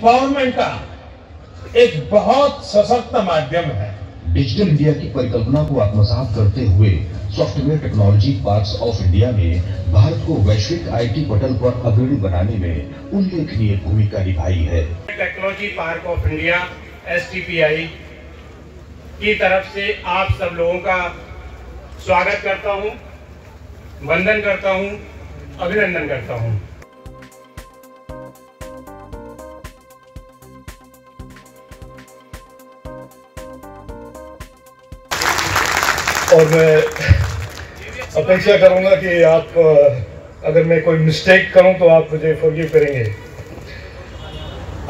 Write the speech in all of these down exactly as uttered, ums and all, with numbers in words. Empowerment का एक बहुत सशक्त माध्यम है। डिजिटल इंडिया की परिकल्पना को आत्मसात करते हुए software technology parks of India ने भारत को वैश्विक आईटी पटल पर अग्रणी बनाने में उल्लेखनीय भूमिका निभाई है। Technology park of India S T P I की तरफ से आप सब लोगों का स्वागत करता हूं, वंदन करता हूं, अभिनंदन करता हूं। और मैं अपेक्षा करूंगा कि आप अगर मैं कोई मिस्टेक करूं तो आप मुझे फॉरगिव करेंगे।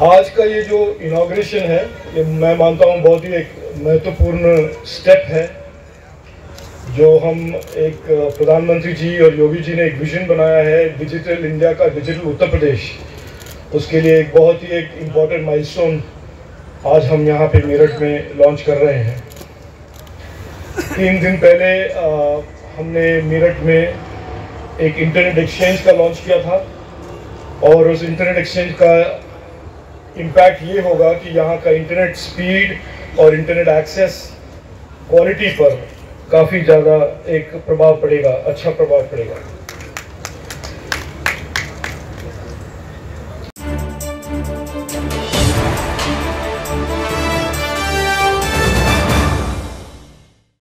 आज का ये जो इनॉग्रेशन है ये मैं मानता हूं बहुत ही एक महत्वपूर्ण स्टेप है, जो हम एक प्रधानमंत्री जी और योगी जी ने एक विजन बनाया है डिजिटल इंडिया का, डिजिटल उत्तर प्रदेश, उसके लिए एक बहुत ही एक इम्पॉर्टेंट माइलस्टोन आज हम यहाँ पे मेरठ में लॉन्च कर रहे हैं। तीन दिन पहले आ, हमने मेरठ में एक इंटरनेट एक्सचेंज का लॉन्च किया था और उस इंटरनेट एक्सचेंज का इम्पैक्ट ये होगा कि यहाँ का इंटरनेट स्पीड और इंटरनेट एक्सेस क्वालिटी पर काफ़ी ज़्यादा एक प्रभाव पड़ेगा, अच्छा प्रभाव पड़ेगा।